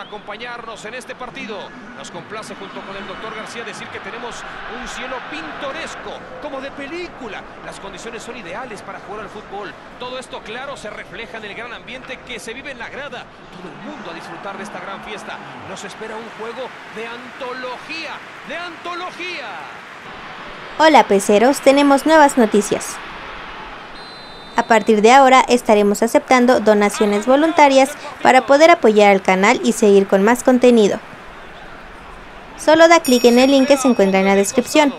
Acompañarnos en este partido. Nos complace junto con el doctor García decir que tenemos un cielo pintoresco, como de película. Las condiciones son ideales para jugar al fútbol. Todo esto, claro, se refleja en el gran ambiente que se vive en la grada. Todo el mundo a disfrutar de esta gran fiesta. Nos espera un juego de antología, de antología. Hola peceros, tenemos nuevas noticias. A partir de ahora estaremos aceptando donaciones voluntarias para poder apoyar al canal y seguir con más contenido. Solo da clic en el link que se encuentra en la descripción.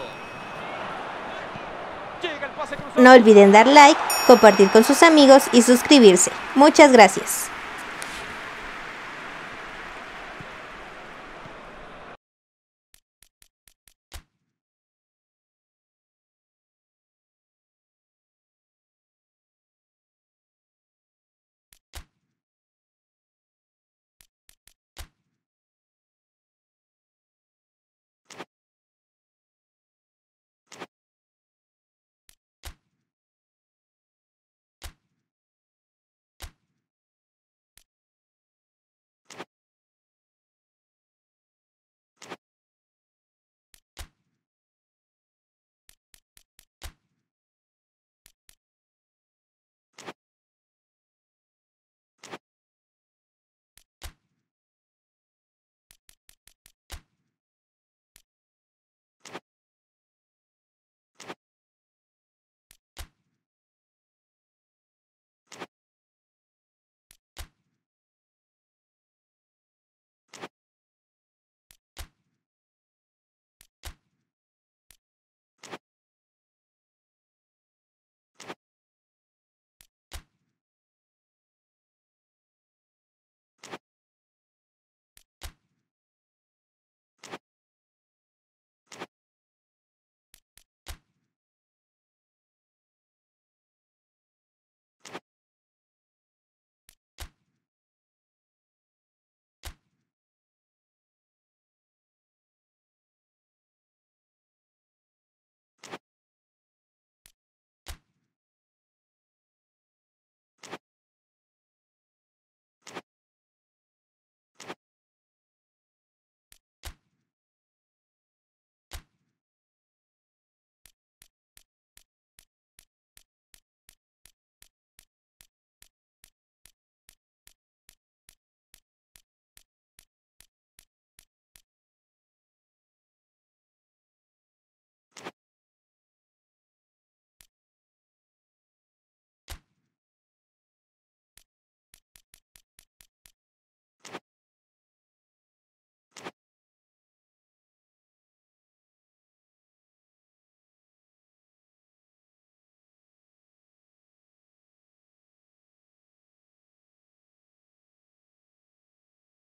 No olviden dar like, compartir con sus amigos y suscribirse. Muchas gracias.